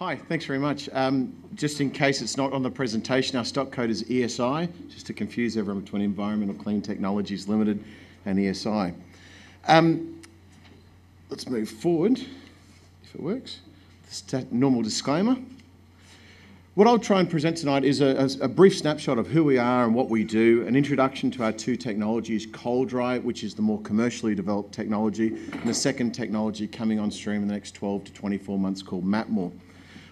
Hi, thanks very much. Just in case it's not on the presentation, our stock code is ESI, just to confuse everyone between Environmental Clean Technologies Limited and ESI. Let's move forward, if it works. That normal disclaimer. What I'll try and present tonight is a brief snapshot of who we are and what we do, an introduction to our two technologies, Coldry, which is the more commercially developed technology, and the second technology coming on stream in the next 12 to 24 months called Matmor.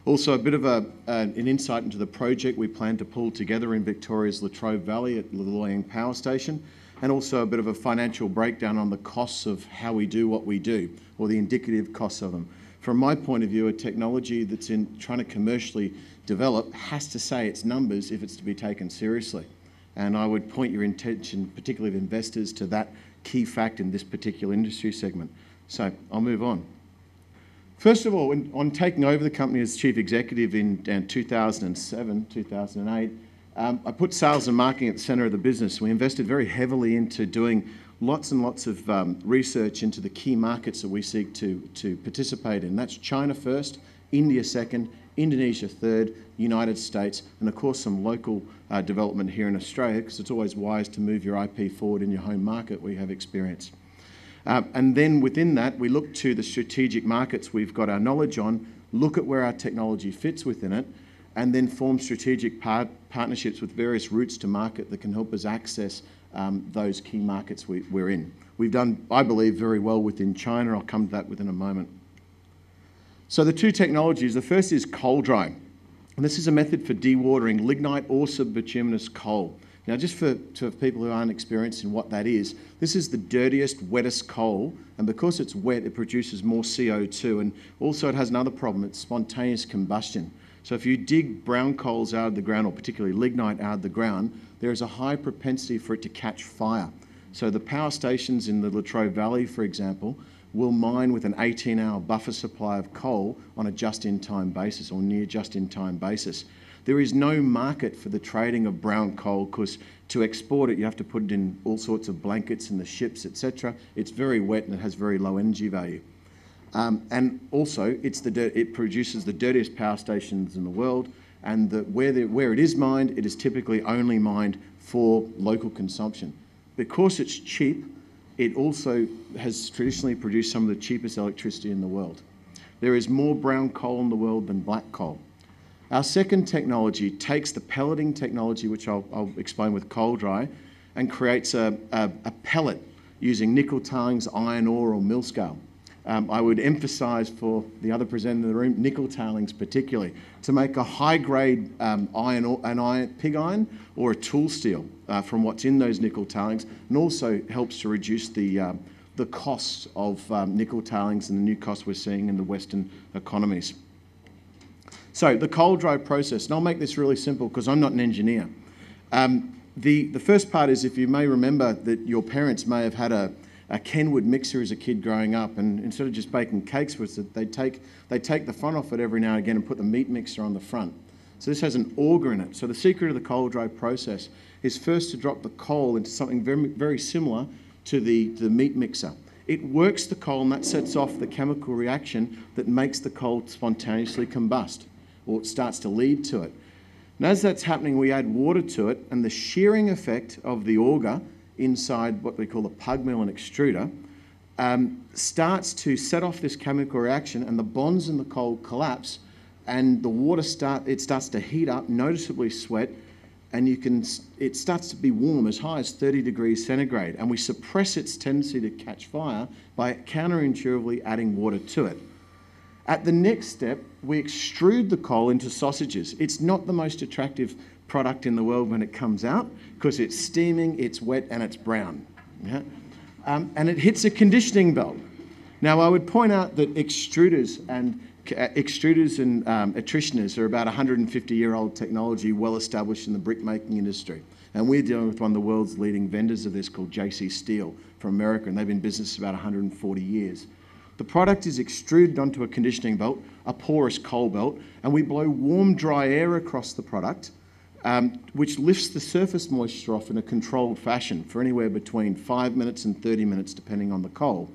Also a bit of an insight into the project we plan to pull together in Victoria's Latrobe Valley at the Loy Yang Power Station, and also a bit of a financial breakdown on the costs of how we do what we do, or the indicative costs of them. From my point of view, a technology that's trying to commercially develop has to say its numbers if it's to be taken seriously. And I would point your attention, particularly of investors, to that key fact in this particular industry segment. So I'll move on. First of all, on taking over the company as chief executive in 2007, 2008, I put sales and marketing at the centre of the business. We invested very heavily into doing lots and lots of research into the key markets that we seek to participate in. That's China first, India second, Indonesia third, United States, and of course some local development here in Australia, because it's always wise to move your IP forward in your home market where you have experience. And then within that, we look to the strategic markets we've got our knowledge on, look at where our technology fits within it, and then form strategic partnerships with various routes to market that can help us access those key markets we're in. We've done, I believe, very well within China. I'll come to that within a moment. So the two technologies, the first is Coldry. And this is a method for dewatering lignite or subbituminous coal. Now, just for people who aren't experienced in what that is, this is the dirtiest, wettest coal, and because it's wet, it produces more CO2, and also it has another problem, it's spontaneous combustion. So if you dig brown coals out of the ground, or particularly lignite out of the ground, there is a high propensity for it to catch fire. So the power stations in the Latrobe Valley, for example, will mine with an 18-hour buffer supply of coal on a just-in-time basis, or near just-in-time basis. There is no market for the trading of brown coal, because to export it, you have to put it in all sorts of blankets in the ships, etc. It's very wet and it has very low energy value. And also, it produces the dirtiest power stations in the world, and where it is mined, it is typically only mined for local consumption. Because it's cheap, it also has traditionally produced some of the cheapest electricity in the world. There is more brown coal in the world than black coal. Our second technology takes the pelleting technology, which I'll explain with Coldry, and creates a pellet using nickel tailings, iron ore, or mill scale. I would emphasise for the other presenter in the room, nickel tailings particularly, to make a high-grade iron ore, pig iron or a tool steel from what's in those nickel tailings, and also helps to reduce the costs of nickel tailings and the new costs we're seeing in the Western economies. So the Coldry process, and I'll make this really simple because I'm not an engineer. The first part is, if you may remember that your parents may have had a Kenwood mixer as a kid growing up, and instead of just baking cakes, they take the front off it every now and again and put the meat mixer on the front. So this has an auger in it. So the secret of the Coldry process is first to drop the coal into something very, very similar to the meat mixer. It works the coal, and that sets off the chemical reaction that makes the coal spontaneously combust, or it starts to lead to it. And as that's happening, we add water to it, and the shearing effect of the auger inside what we call the pugmill and extruder, starts to set off this chemical reaction, and the bonds in the coal collapse, and the water starts to heat up, noticeably sweat, and it starts to be warm, as high as 30 degrees centigrade, and we suppress its tendency to catch fire by counterintuitively adding water to it. At the next step, we extrude the coal into sausages. It's not the most attractive product in the world when it comes out, because it's steaming, it's wet, and it's brown. Yeah? And it hits a conditioning belt. Now, I would point out that extruders and attritioners are about 150-year-old technology, well established in the brickmaking industry. And we're dealing with one of the world's leading vendors of this, called JC Steel from America, and they've been in business about 140 years. The product is extruded onto a conditioning belt, a porous coal belt, and we blow warm, dry air across the product, which lifts the surface moisture off in a controlled fashion for anywhere between 5 minutes and 30 minutes, depending on the coal.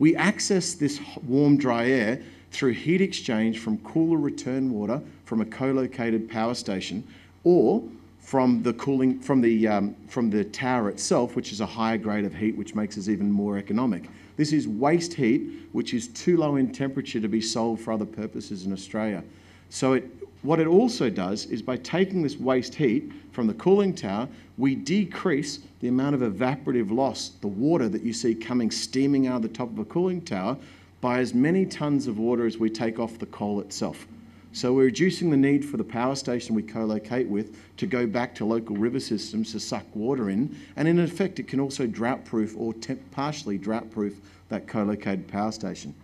We access this warm, dry air through heat exchange from cooler return water from a co-located power station, or from the cooling from the tower itself, which is a higher grade of heat, which makes us even more economic. This is waste heat, which is too low in temperature to be sold for other purposes in Australia. So what it also does is, by taking this waste heat from the cooling tower, we decrease the amount of evaporative loss, the water that you see coming steaming out of the top of a cooling tower, by as many tonnes of water as we take off the coal itself. So we're reducing the need for the power station we co-locate with to go back to local river systems to suck water in, and in effect it can also drought-proof or partially drought-proof that co-located power station.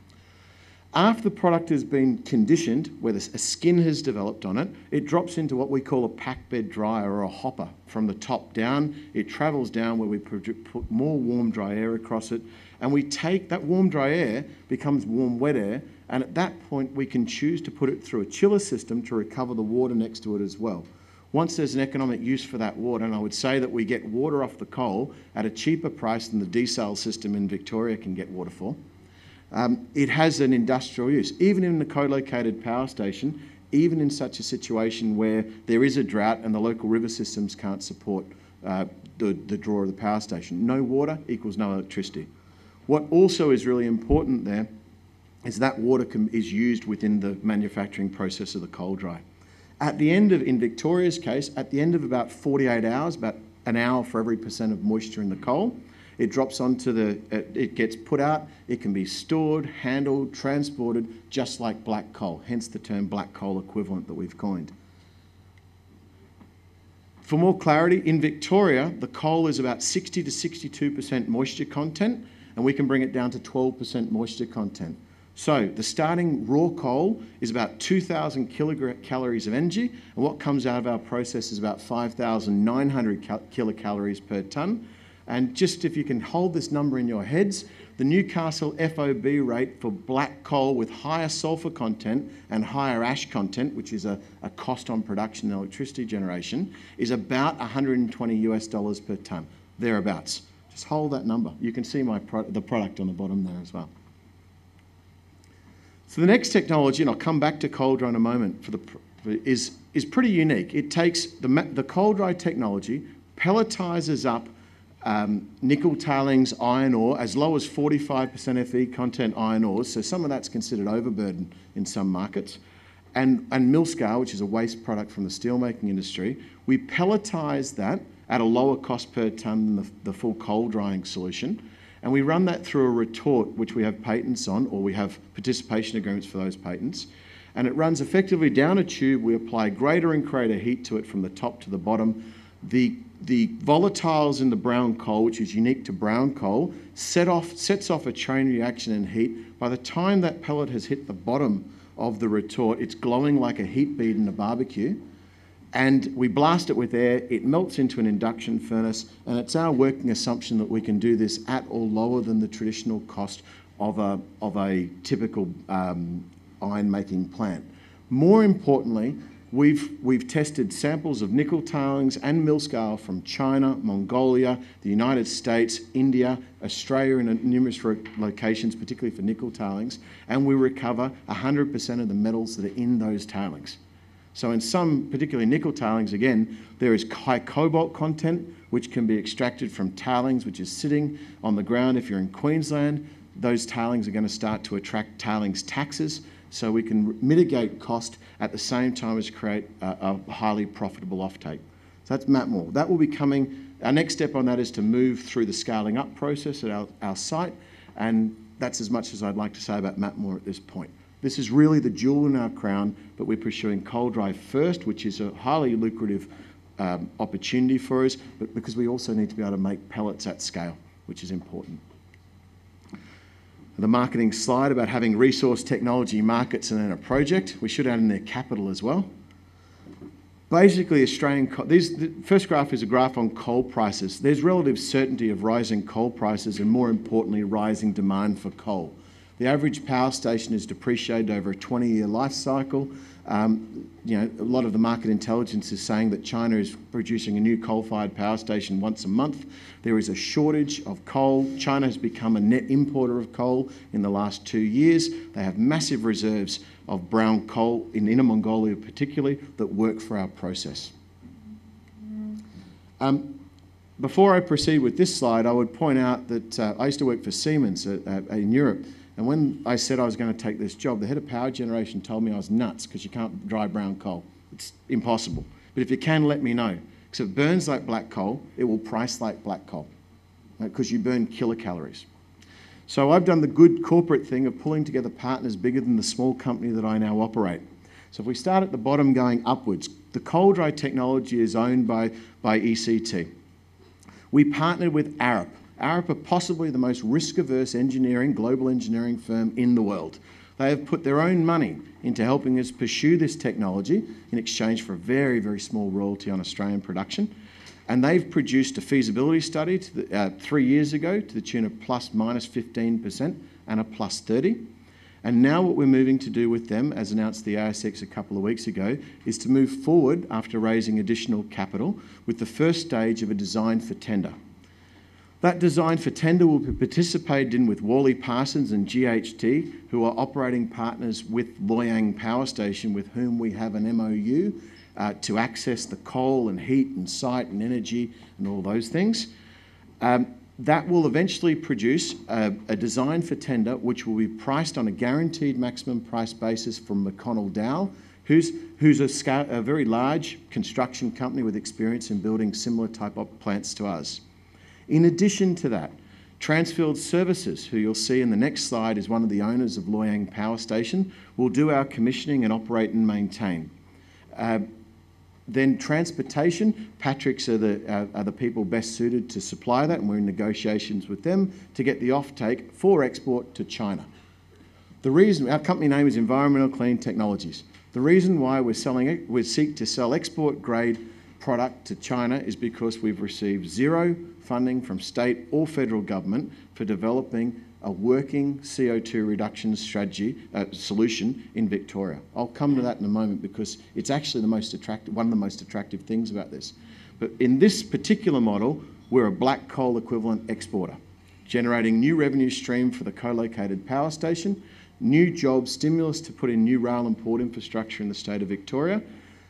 After the product has been conditioned, where a skin has developed on it, it drops into what we call a pack bed dryer or a hopper. From the top down, it travels down where we put more warm dry air across it, and we take that warm dry air, becomes warm wet air, and at that point we can choose to put it through a chiller system to recover the water next to it as well. Once there's an economic use for that water, and I would say that we get water off the coal at a cheaper price than the desal system in Victoria can get water for, it has an industrial use. Even in the co-located power station, even in such a situation where there is a drought and the local river systems can't support the draw of the power station. No water equals no electricity. What also is really important there is that water is used within the manufacturing process of the coal dry. At the end of, in Victoria's case, at the end of about 48 hours, about an hour for every % of moisture in the coal, it drops onto the, it gets put out, it can be stored, handled, transported, just like black coal, hence the term black coal equivalent that we've coined. For more clarity, in Victoria, the coal is about 60 to 62% moisture content, and we can bring it down to 12% moisture content. So the starting raw coal is about 2,000 kilocalories of energy, and what comes out of our process is about 5,900 kilocalories per tonne. And just if you can hold this number in your heads, the Newcastle FOB rate for black coal with higher sulphur content and higher ash content, which is a cost on production and electricity generation, is about $120 per tonne, thereabouts. Just hold that number. You can see the product on the bottom there as well. So the next technology, and I'll come back to Coldry in a moment, is pretty unique. It takes the Coldry technology, pelletizes up nickel tailings iron ore as low as 45% Fe content iron ores, so some of that's considered overburden in some markets, and mill scale, which is a waste product from the steelmaking industry. We pelletize that at a lower cost per tonne than the full coal drying solution. And we run that through a retort, which we have patents on, or we have participation agreements for those patents. And it runs effectively down a tube. We apply greater and greater heat to it from the top to the bottom. The volatiles in the brown coal, which is unique to brown coal, sets off a chain reaction in heat. By the time that pellet has hit the bottom of the retort, it's glowing like a heat bead in a barbecue. And we blast it with air, it melts into an induction furnace, and it's our working assumption that we can do this at or lower than the traditional cost of a typical iron-making plant. More importantly, we've tested samples of nickel tailings and mill scale from China, Mongolia, the United States, India, Australia, and numerous locations, particularly for nickel tailings, and we recover 100% of the metals that are in those tailings. So in some, particularly nickel tailings, again, there is high cobalt content, which can be extracted from tailings, which is sitting on the ground. If you're in Queensland, those tailings are going to start to attract tailings taxes, so we can mitigate cost at the same time as create a highly profitable offtake. So that's Matmor. That will be coming. Our next step on that is to move through the scaling up process at our site, and that's as much as I'd like to say about Matmor at this point. This is really the jewel in our crown, but we're pursuing Coldry first, which is a highly lucrative opportunity for us, but because we also need to be able to make pellets at scale, which is important. The marketing slide about having resource technology markets and then a project, we should add in their capital as well. Basically, Australian coal, the first graph is a graph on coal prices. There's relative certainty of rising coal prices and, more importantly, rising demand for coal. The average power station is depreciated over a 20-year life cycle. A lot of the market intelligence is saying that China is producing a new coal-fired power station once a month. There is a shortage of coal. China has become a net importer of coal in the last 2 years. They have massive reserves of brown coal in Inner Mongolia particularly that work for our process. Before I proceed with this slide, I would point out that I used to work for Siemens in Europe. And when I said I was going to take this job, the head of power generation told me I was nuts because you can't dry brown coal. It's impossible. But if you can, let me know. Because if it burns like black coal, it will price like black coal because you burn kilocalories. So I've done the good corporate thing of pulling together partners bigger than the small company that I now operate. So if we start at the bottom going upwards, the coal dry technology is owned by ECT. We partnered with Arup. Arup are possibly the most risk-averse global engineering firm in the world. They have put their own money into helping us pursue this technology in exchange for a very, very small royalty on Australian production. And they've produced a feasibility study 3 years ago to the tune of ±15% and a +30%. And now what we're moving to do with them, as announced the ASX a couple of weeks ago, is to move forward after raising additional capital with the first stage of a design for tender. That design for tender will be participated in with Wally Parsons and GHT, who are operating partners with Loy Yang Power Station, with whom we have an MOU to access the coal and heat and site and energy and all those things. That will eventually produce a design for tender which will be priced on a guaranteed maximum price basis from McConnell Dow, who's a very large construction company with experience in building similar type of plants to us. In addition to that, Transfield Services, who you'll see in the next slide is one of the owners of Loy Yang Power Station, will do our commissioning and operate and maintain. Then transportation, Patrick's are the people best suited to supply that, and we're in negotiations with them to get the offtake for export to China. The reason, our company name is Environmental Clean Technologies. The reason why we seek to sell export grade product to China is because we've received zero funding from state or federal government for developing a working CO2 reduction strategy solution in Victoria. I'll come to that in a moment because it's actually the most attractive, one of the most attractive things about this. But in this particular model, we're a black coal equivalent exporter, generating new revenue stream for the co-located power station, new job stimulus to put in new rail and port infrastructure in the state of Victoria,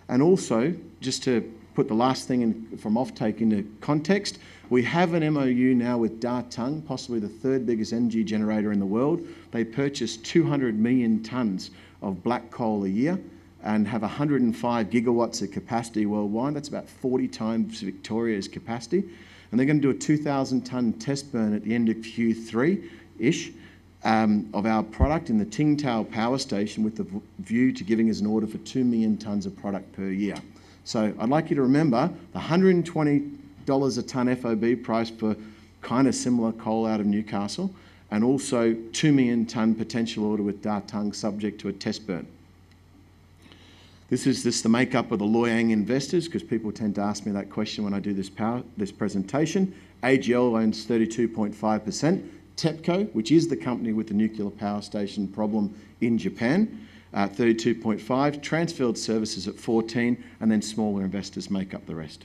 and also, just to put the last thing from offtake into context, we have an MOU now with Datang, possibly the third biggest energy generator in the world. They purchase 200 million tonnes of black coal a year and have 105 gigawatts of capacity worldwide. That's about 40 times Victoria's capacity. And they're going to do a 2,000-tonne test burn at the end of Q3-ish of our product in the Qingdao power station with the view to giving us an order for 2 million tonnes of product per year. So I'd like you to remember the $120 a tonne FOB price for kind of similar coal out of Newcastle, and also 2 million tonne potential order with Datang subject to a test burn. This is the makeup of the Loy Yang investors, because people tend to ask me that question when I do this presentation. AGL owns 32.5%. TEPCO, which is the company with the nuclear power station problem in Japan, 32.5%, Transfield Services at 14%, and then smaller investors make up the rest.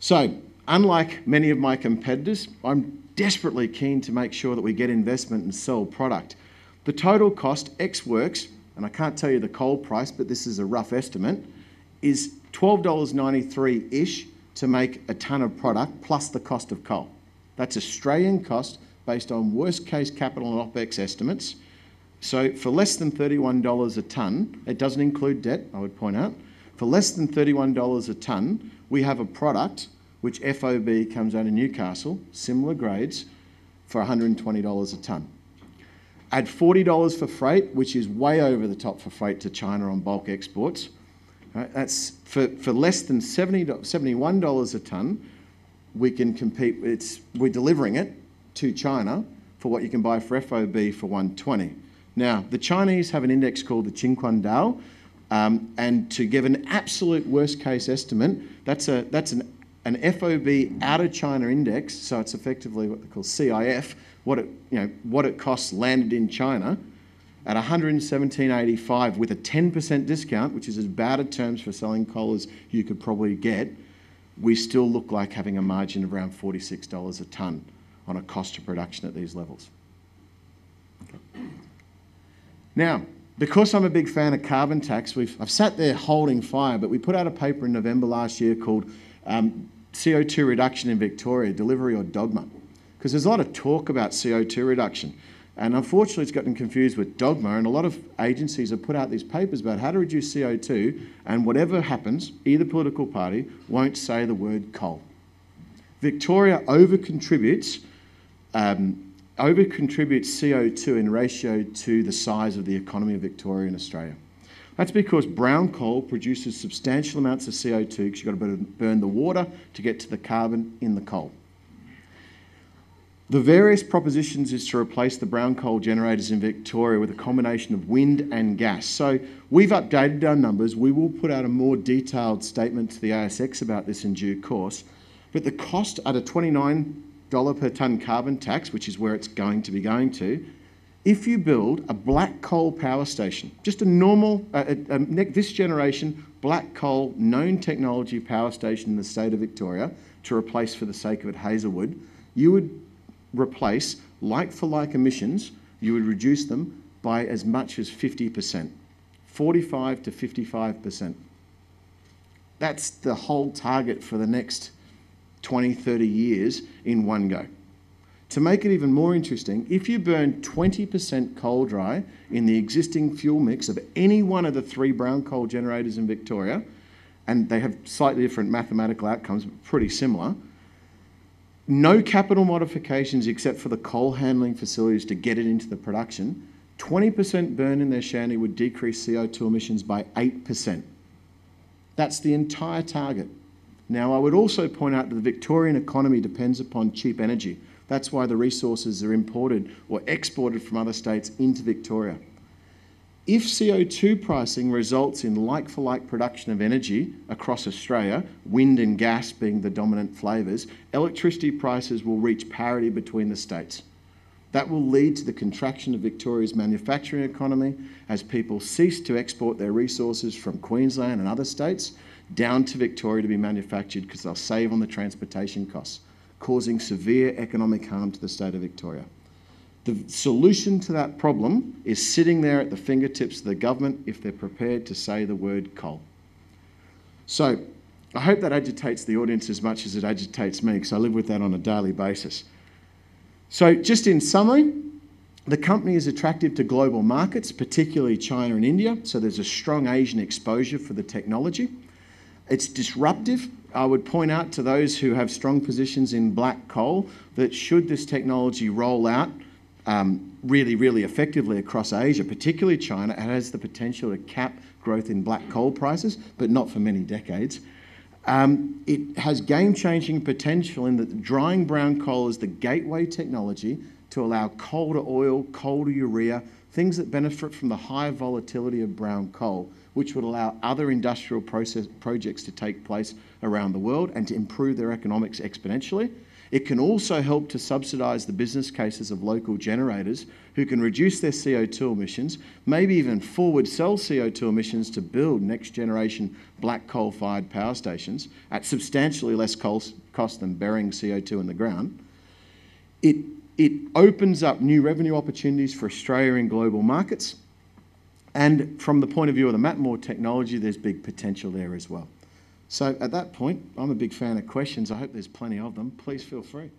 So, unlike many of my competitors, I'm desperately keen to make sure that we get investment and sell product. The total cost, ex works, and I can't tell you the coal price, but this is a rough estimate, is $12.93-ish to make a tonne of product plus the cost of coal. That's Australian cost based on worst case capital and OPEX estimates. So for less than $31 a tonne, it doesn't include debt, I would point out, for less than $31 a tonne, we have a product which FOB comes out of Newcastle, similar grades, for $120 a tonne. Add $40 for freight, which is way over the top for freight to China on bulk exports. That's for less than $71 a tonne, we can compete, we're delivering it to China for what you can buy for FOB for $120. Now, the Chinese have an index called the Qingquan Dao, and to give an absolute worst case estimate, that's a, that's an, an FOB out of China index, so it's effectively what they call CIF, what it costs landed in China, at $117.85 with a 10% discount, which is as bad a terms for selling coal as you could probably get, we still look like having a margin of around $46 a tonne on a cost of production at these levels. Now, because I'm a big fan of carbon tax, I've sat there holding fire, but we put out a paper in November last year called CO2 Reduction in Victoria, Delivery or Dogma, because there's a lot of talk about CO2 reduction. And unfortunately, it's gotten confused with dogma, and a lot of agencies have put out these papers about how to reduce CO2, and whatever happens, either political party won't say the word coal. Victoria over-contributes CO2 in ratio to the size of the economy of Victoria and Australia. That's because brown coal produces substantial amounts of CO2 because you've got to burn the water to get to the carbon in the coal. The various propositions is to replace the brown coal generators in Victoria with a combination of wind and gas. So we've updated our numbers. We will put out a more detailed statement to the ASX about this in due course. But the cost at a $29 per tonne carbon tax, which is where it's going to be going to, if you build a black coal power station, just a normal, this generation, black coal, known technology power station in the state of Victoria to replace, for the sake of it, Hazelwood, you would replace like-for-like emissions, you would reduce them by as much as 50%, 45 to 55%. That's the whole target for the next 20, 30 years in one go. To make it even more interesting, if you burn 20% coal dry in the existing fuel mix of any one of the three brown coal generators in Victoria, and they have slightly different mathematical outcomes, but pretty similar, no capital modifications except for the coal handling facilities to get it into the production, 20% burn in their shanty would decrease CO2 emissions by 8%. That's the entire target. Now, I would also point out that the Victorian economy depends upon cheap energy. That's why the resources are imported or exported from other states into Victoria. If CO2 pricing results in like-for-like production of energy across Australia, wind and gas being the dominant flavours, electricity prices will reach parity between the states. That will lead to the contraction of Victoria's manufacturing economy as people cease to export their resources from Queensland and other states down to Victoria to be manufactured because they'll save on the transportation costs, causing severe economic harm to the state of Victoria. The solution to that problem is sitting there at the fingertips of the government if they're prepared to say the word coal. So I hope that agitates the audience as much as it agitates me, because I live with that on a daily basis. So just in summary, the company is attractive to global markets, particularly China and India, so there's a strong Asian exposure for the technology. It's disruptive. I would point out to those who have strong positions in black coal that should this technology roll out really, really effectively across Asia, particularly China, it has the potential to cap growth in black coal prices, but not for many decades. It has game-changing potential in that drying brown coal is the gateway technology to allow coal to oil, coal to urea, things that benefit from the high volatility of brown coal, which would allow other industrial projects to take place around the world and to improve their economics exponentially. It can also help to subsidise the business cases of local generators who can reduce their CO2 emissions, maybe even forward sell CO2 emissions to build next generation black coal-fired power stations at substantially less cost than burying CO2 in the ground. It opens up new revenue opportunities for Australia in global markets. And from the point of view of the Matmor technology, there's big potential there as well. So at that point, I'm a big fan of questions. I hope there's plenty of them. Please feel free.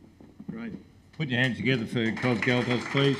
Great. Put your hands together for Kosmas Galtos, please.